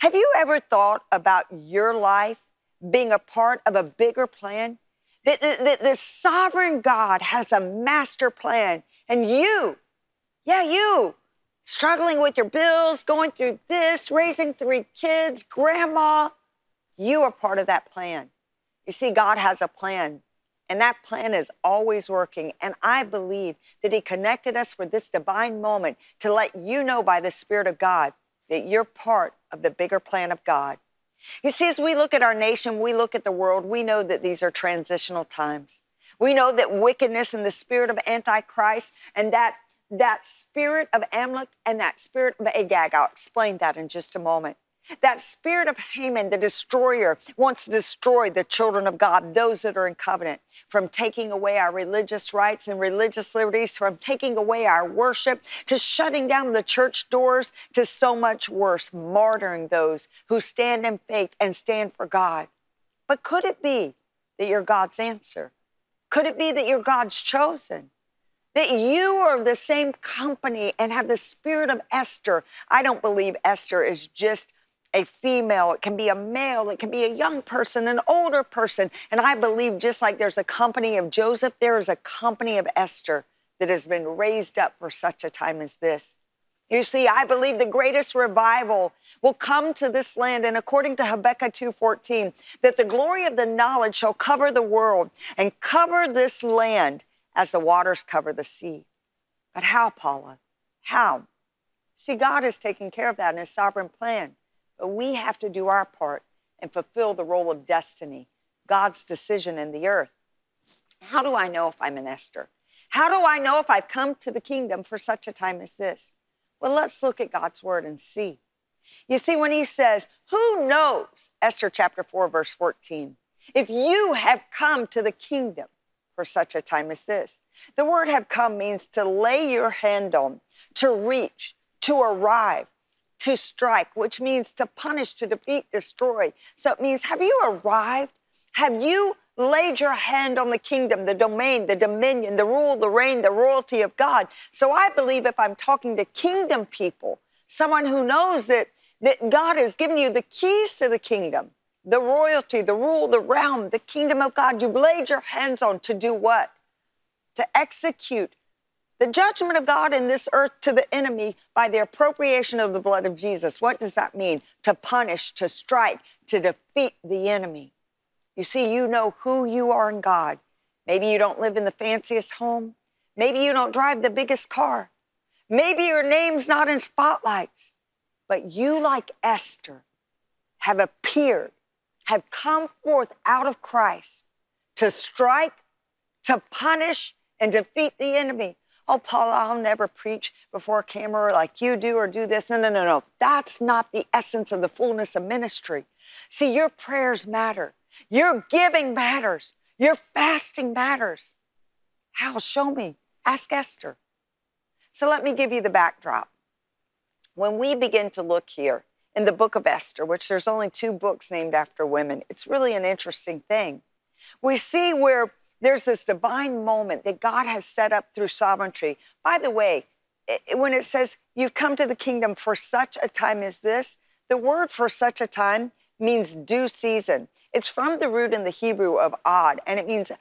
Have you ever thought about your life being a part of a bigger plan? The sovereign God has a master plan, and you, struggling with your bills, going through this, raising 3 kids, grandma, you are part of that plan. You see, God has a plan, and that plan is always working. And I believe that He connected us for this divine moment to let you know by the Spirit of God that you're part of the bigger plan of God. You see, as we look at our nation, we look at the world, we know that these are transitional times. We know that wickedness and the spirit of Antichrist and that spirit of Amalek and that spirit of Agag, I'll explain that in just a moment. That spirit of Haman, the destroyer, wants to destroy the children of God, those that are in covenant, from taking away our religious rights and religious liberties, from taking away our worship, to shutting down the church doors, to so much worse, martyring those who stand in faith and stand for God. But could it be that you're God's answer? Could it be that you're God's chosen? That you are the same company and have the spirit of Esther? I don't believe Esther is just a female, it can be a male, it can be a young person, an older person. And I believe just like there's a company of Joseph, there is a company of Esther that has been raised up for such a time as this. You see, I believe the greatest revival will come to this land. And according to Habakkuk 2:14, that the glory of the knowledge shall cover the world and cover this land as the waters cover the sea. But how, Paula? How? See, God is taking care of that in His sovereign plan. But we have to do our part and fulfill the role of destiny, God's decision in the earth. How do I know if I'm an Esther? How do I know if I've come to the kingdom for such a time as this? Well, let's look at God's word and see. You see, when He says, who knows, Esther chapter 4, verse 14, if you have come to the kingdom for such a time as this. The word have come means to lay your hand on, to reach, to arrive, to strike, which means to punish, to defeat, destroy. So it means, have you arrived? Have you laid your hand on the kingdom, the domain, the dominion, the rule, the reign, the royalty of God? So I believe if I'm talking to kingdom people, someone who knows that God has given you the keys to the kingdom, the royalty, the rule, the realm, the kingdom of God, you've laid your hands on to do what? To execute the judgment of God in this earth to the enemy by the appropriation of the blood of Jesus. What does that mean? To punish, to strike, to defeat the enemy. You see, you know who you are in God. Maybe you don't live in the fanciest home. Maybe you don't drive the biggest car. Maybe your name's not in spotlights. But you, like Esther, have appeared, have come forth out of Christ to strike, to punish, and defeat the enemy. Oh, Paula, I'll never preach before a camera like you do or do this. No, no, no, no. That's not the essence of the fullness of ministry. See, your prayers matter. Your giving matters. Your fasting matters. How? Show me. Ask Esther. So let me give you the backdrop. When we begin to look here in the book of Esther, which there's only 2 books named after women, it's really an interesting thing. We see where there's this divine moment that God has set up through sovereignty. By the way, when it says you've come to the kingdom for such a time as this, the word for such a time means due season. It's from the root in the Hebrew of ad, and it means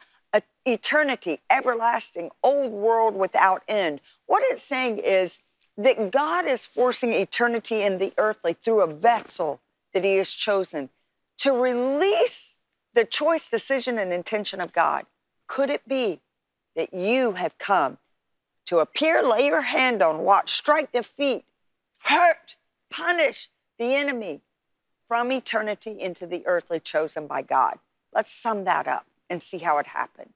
eternity, everlasting, old world without end. What it's saying is that God is forcing eternity in the earthly through a vessel that He has chosen to release the choice, decision, and intention of God. Could it be that you have come to appear, lay your hand on, watch, strike, defeat, hurt, punish the enemy from eternity into the earthly chosen by God? Let's sum that up and see how it happened.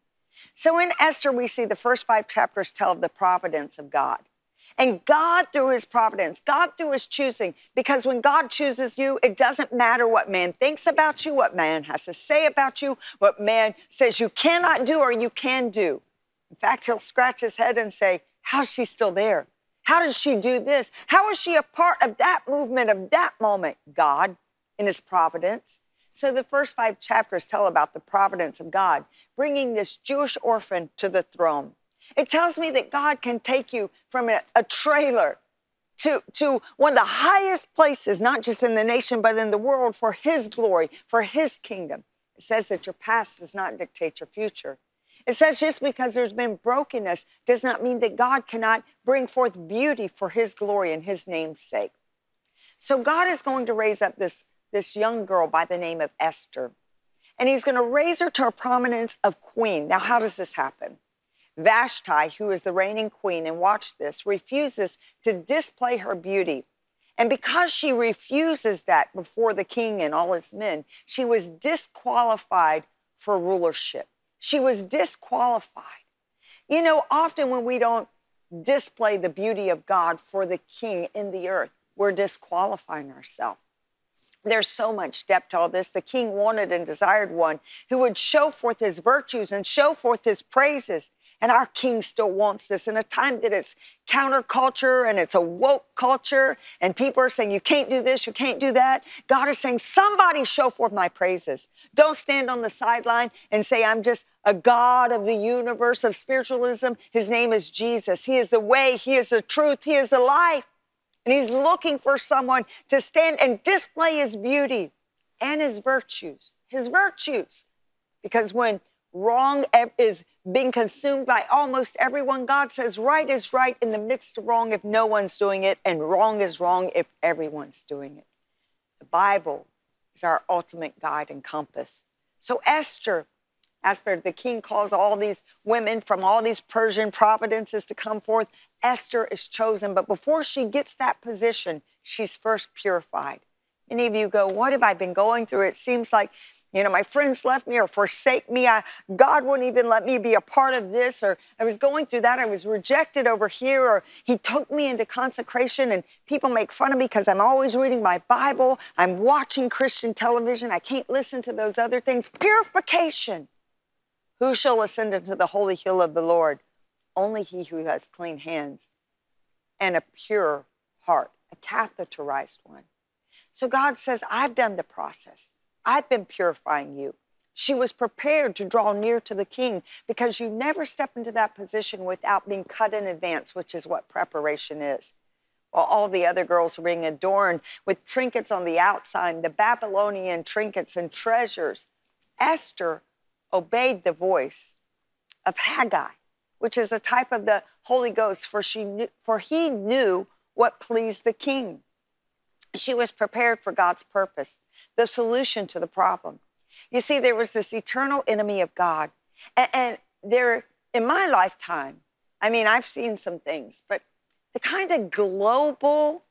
So in Esther, we see the first 5 chapters tell of the providence of God. And God through His providence, God through His choosing, because when God chooses you, it doesn't matter what man thinks about you, what man has to say about you, what man says you cannot do or you can do. In fact, He'll scratch His head and say, how is she still there? How did she do this? How is she a part of that movement, of that moment? God in His providence. So the first 5 chapters tell about the providence of God, bringing this Jewish orphan to the throne. It tells me that God can take you from a trailer to one of the highest places, not just in the nation, but in the world, for his glory, for his kingdom. It says that your past does not dictate your future. It says just because there's been brokenness does not mean that God cannot bring forth beauty for his glory and his name's sake. So God is going to raise up this young girl by the name of Esther, and he's going to raise her to a prominence of queen. Now, how does this happen? Vashti, who is the reigning queen, and watch this, refuses to display her beauty. And because she refuses that before the king and all his men, she was disqualified for rulership. She was disqualified. You know, often when we don't display the beauty of God for the king in the earth, we're disqualifying ourselves. There's so much depth to all this. The king wanted and desired one who would show forth his virtues and show forth his praises. And our king still wants this in a time that it's counterculture and it's a woke culture and people are saying, you can't do this, you can't do that. God is saying, somebody show forth my praises. Don't stand on the sideline and say, I'm just a God of the universe of spiritualism. His name is Jesus. He is the way, he is the truth, he is the life. And he's looking for someone to stand and display his beauty and his virtues, Because when wrong is being consumed by almost everyone, God says right is right in the midst of wrong if no one's doing it, and wrong is wrong if everyone's doing it. The Bible is our ultimate guide and compass. So Esther, after the king calls all these women from all these Persian provinces to come forth, Esther is chosen. But before she gets that position, she's first purified. Many of you go, what have I been going through? It seems like, you know, my friends left me or forsake me. God wouldn't even let me be a part of this. Or I was going through that. I was rejected over here. Or he took me into consecration and people make fun of me because I'm always reading my Bible. I'm watching Christian television. I can't listen to those other things. Purification. Who shall ascend into the holy hill of the Lord? Only he who has clean hands and a pure heart, a catheterized one. So God says, I've done the process. I've been purifying you. She was prepared to draw near to the king because you never step into that position without being cut in advance, which is what preparation is. While all the other girls were being adorned with trinkets on the outside, the Babylonian trinkets and treasures, Esther obeyed the voice of Haggai, which is a type of the Holy Ghost, for he knew what pleased the king. She was prepared for God's purpose, the solution to the problem. You see, there was this eternal enemy of God. And there, in my lifetime, I mean, I've seen some things, but the kind of global,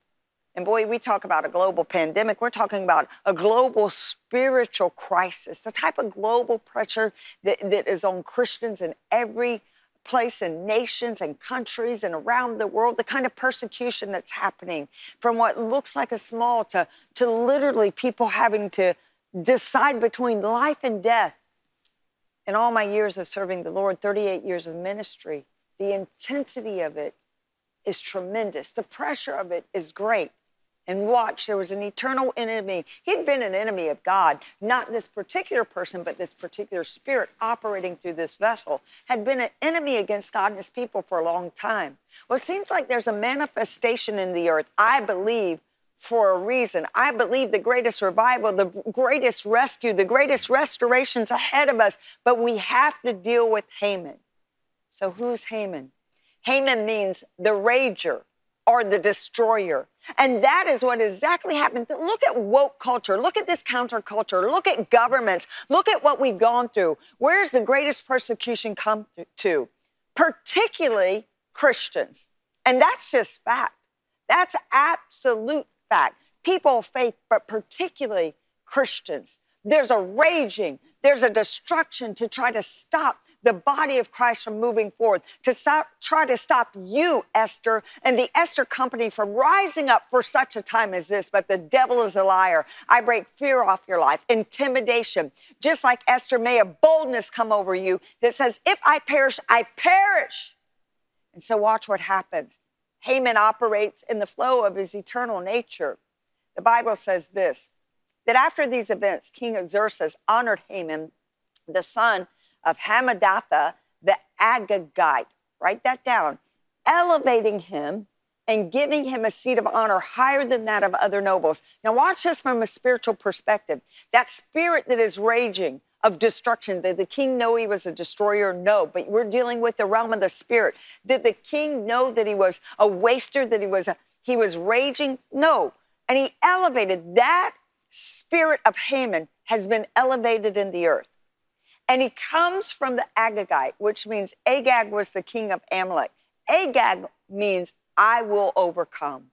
and boy, we talk about a global pandemic, we're talking about a global spiritual crisis, the type of global pressure that is on Christians in every place and nations and countries and around the world, the kind of persecution that's happening from what looks like a small to literally people having to decide between life and death. In all my years of serving the Lord, 38 years of ministry, the intensity of it is tremendous. The pressure of it is great. And watch, there was an eternal enemy. He'd been an enemy of God. Not this particular person, but this particular spirit operating through this vessel had been an enemy against God and his people for a long time. Well, it seems like there's a manifestation in the earth, I believe, for a reason. I believe the greatest revival, the greatest rescue, the greatest restoration's ahead of us, but we have to deal with Haman. So who's Haman? Haman means the rager, or the destroyer. And that is what exactly happened. Look at woke culture. Look at this counterculture. Look at governments. Look at what we've gone through. Where's the greatest persecution come to? Particularly Christians. And that's just fact. That's absolute fact. People of faith, but particularly Christians. There's a raging. There's a destruction to try to stop the body of Christ from moving forth, to try to stop you, Esther, and the Esther company from rising up for such a time as this. But the devil is a liar. I break fear off your life, intimidation. Just like Esther, may a boldness come over you that says, if I perish, I perish. And so watch what happens. Haman operates in the flow of his eternal nature. The Bible says this, that after these events, King Xerxes honored Haman, the son of Hamadatha, the Agagite. Write that down. Elevating him and giving him a seat of honor higher than that of other nobles. Now watch this from a spiritual perspective. That spirit that is raging of destruction. Did the king know he was a destroyer? No, but we're dealing with the realm of the spirit. Did the king know that he was a waster, that he was raging? No. And he elevated that spirit of Haman has been elevated in the earth. And he comes from the Agagite, which means Agag was the king of Amalek. Agag means I will overcome.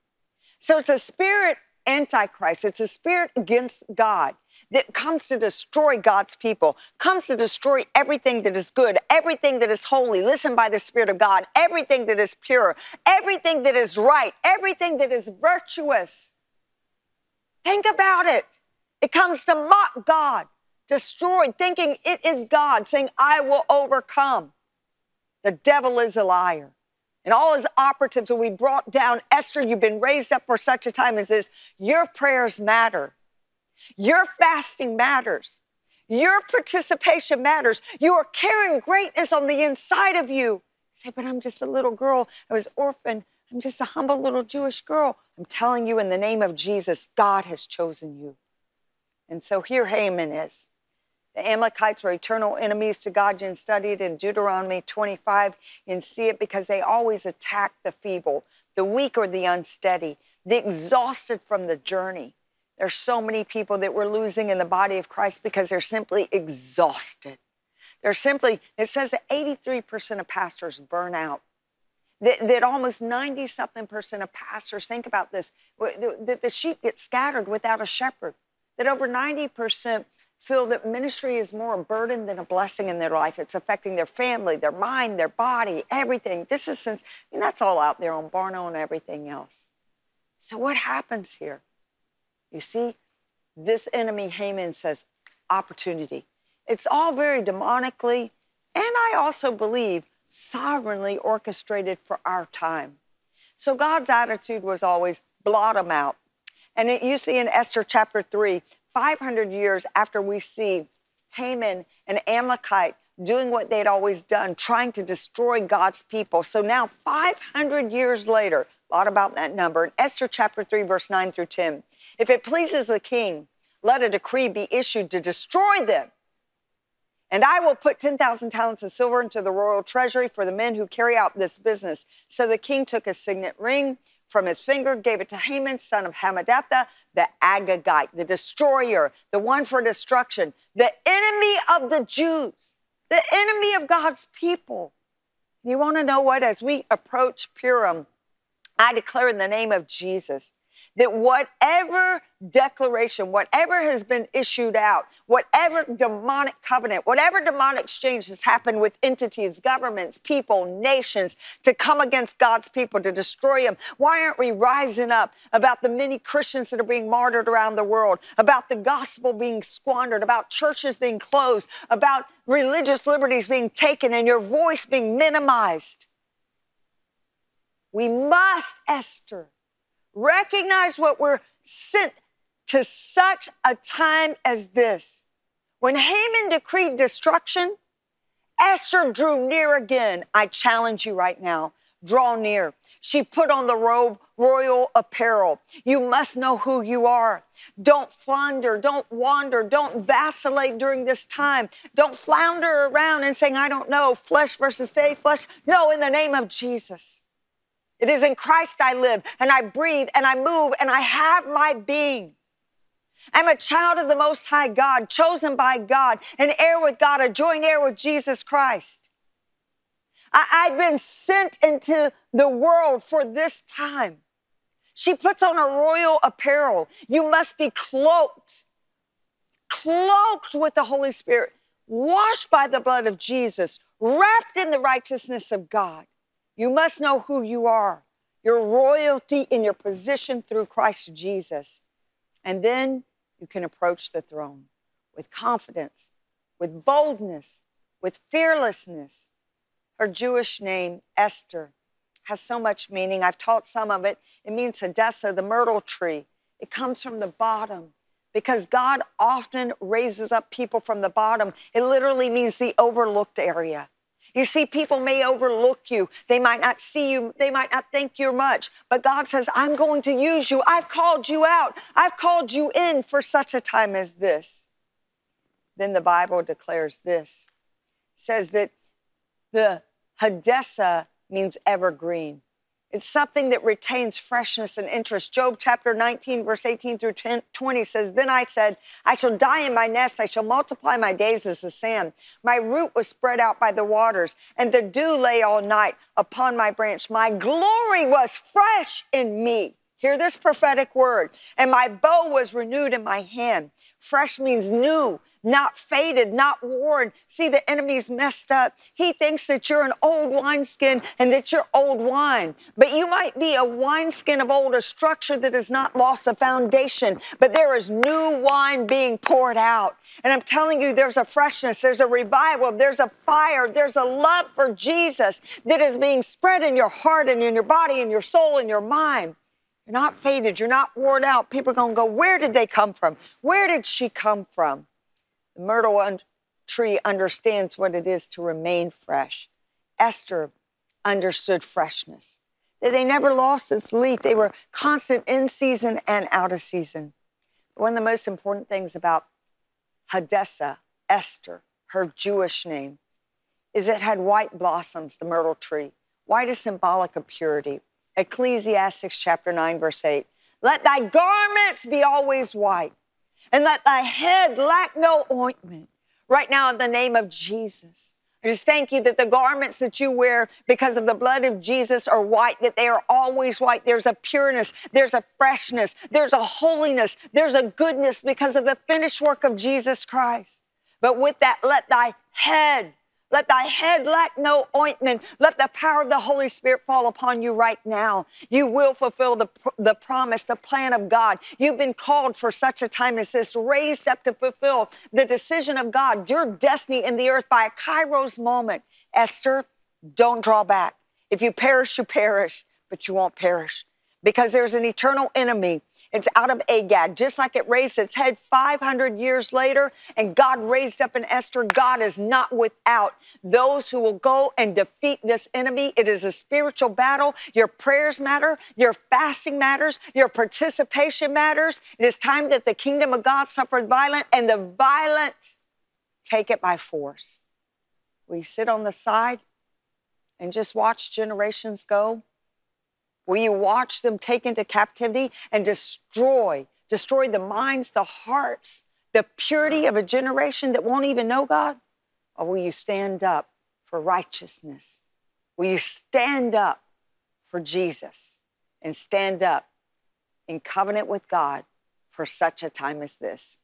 So it's a spirit antichrist. It's a spirit against God that comes to destroy God's people, comes to destroy everything that is good, everything that is holy. Listen, by the Spirit of God, everything that is pure, everything that is right, everything that is virtuous. Think about it. It comes to mock God, destroyed, thinking it is God, saying, I will overcome. The devil is a liar. And all his operatives will be brought down. Esther, you've been raised up for such a time as this. Your prayers matter. Your fasting matters. Your participation matters. You are carrying greatness on the inside of you. You say, but I'm just a little girl. I was orphaned. I'm just a humble little Jewish girl. I'm telling you, in the name of Jesus, God has chosen you. And so here Haman is. The Amalekites were eternal enemies to God. You can study it in Deuteronomy 25 and see it, because they always attack the feeble, the weak or the unsteady, the exhausted from the journey. There's so many people that we're losing in the body of Christ because they're simply exhausted. They're simply, it says that 83% of pastors burn out. That almost 90-something% of pastors, think about this, that the sheep get scattered without a shepherd. That over 90% feel that ministry is more a burden than a blessing in their life. It's affecting their family, their mind, their body, everything. This is since, and that's all out there on Barna and everything else. So what happens here? You see, this enemy, Haman, says, opportunity. It's all very demonically, and I also believe sovereignly orchestrated for our time. So God's attitude was always, blot them out. And you see in Esther chapter 3, 500 years after we see Haman and Amalekite doing what they'd always done, trying to destroy God's people. So now 500 years later, a lot about that number. In Esther chapter 3, verse 9 through 10, if it pleases the king, let a decree be issued to destroy them. And I will put 10,000 talents of silver into the royal treasury for the men who carry out this business. So the king took a signet ring from his finger, gave it to Haman, son of Hamadatha, the Agagite, the destroyer, the one for destruction, the enemy of the Jews, the enemy of God's people. You want to know what? As we approach Purim, I declare in the name of Jesus that whatever declaration, whatever has been issued out, whatever demonic covenant, whatever demonic exchange has happened with entities, governments, people, nations, to come against God's people, to destroy them. Why aren't we rising up about the many Christians that are being martyred around the world, about the gospel being squandered, about churches being closed, about religious liberties being taken and your voice being minimized? We must, Esther, recognize what we're sent to such a time as this. When Haman decreed destruction, Esther drew near again. I challenge you right now, draw near. She put on the robe, royal apparel. You must know who you are. Don't flounder, don't wander, don't vacillate during this time. Don't flounder around and saying, I don't know, flesh versus faith, flesh. No, in the name of Jesus. It is in Christ I live, and I breathe, and I move, and I have my being. I'm a child of the Most High God, chosen by God, an heir with God, a joint heir with Jesus Christ. I've been sent into the world for this time. She puts on her royal apparel. You must be cloaked with the Holy Spirit, washed by the blood of Jesus, wrapped in the righteousness of God. You must know who you are, your royalty and your position through Christ Jesus. And then you can approach the throne with confidence, with boldness, with fearlessness. Her Jewish name, Esther, has so much meaning. I've taught some of it. It means Hadassah, the myrtle tree. It comes from the bottom, because God often raises up people from the bottom. It literally means the overlooked area. You see, people may overlook you. They might not see you. They might not think you're much. But God says, I'm going to use you. I've called you out. I've called you in for such a time as this. Then the Bible declares this. It says that the Hadassah means evergreen. It's something that retains freshness and interest. Job chapter 19, verse 18 through 20 says, Then I said, I shall die in my nest. I shall multiply my days as the sand. My root was spread out by the waters, and the dew lay all night upon my branch. My glory was fresh in me. Hear this prophetic word. And my bow was renewed in my hand. Fresh means new, not faded, not worn. See, the enemy's messed up. He thinks that you're an old wineskin and that you're old wine. But you might be a wineskin of old, a structure that has not lost the foundation. But there is new wine being poured out. And I'm telling you, there's a freshness, there's a revival, there's a fire, there's a love for Jesus that is being spread in your heart and in your body and your soul and your mind. You're not faded. You're not worn out. People are going to go, where did they come from? Where did she come from? The myrtle tree understands what it is to remain fresh. Esther understood freshness. They never lost its leaf. They were constant in season and out of season. One of the most important things about Hadassah, Esther, her Jewish name, is it had white blossoms, the myrtle tree. White is symbolic of purity. Ecclesiastes chapter 9, verse 8. Let thy garments be always white, and let thy head lack no ointment. Right now, in the name of Jesus, I just thank you that the garments that you wear because of the blood of Jesus are white, that they are always white. There's a pureness, there's a freshness, there's a holiness, there's a goodness because of the finished work of Jesus Christ. But with that, let thy head lack no ointment. Let the power of the Holy Spirit fall upon you right now. You will fulfill the promise, the plan of God. You've been called for such a time as this, raised up to fulfill the decision of God, your destiny in the earth by a Kairos moment. Esther, don't draw back. If you perish, but you won't perish because there's an eternal enemy. It's out of Agag, just like it raised its head 500 years later, and God raised up an Esther. God is not without those who will go and defeat this enemy. It is a spiritual battle. Your prayers matter. Your fasting matters. Your participation matters. It is time that the kingdom of God suffered violent, and the violent take it by force. Will you sit on the side and just watch generations go? Will you watch them take into captivity and destroy the minds, the hearts, the purity of a generation that won't even know God? Or will you stand up for righteousness? Will you stand up for Jesus and stand up in covenant with God for such a time as this?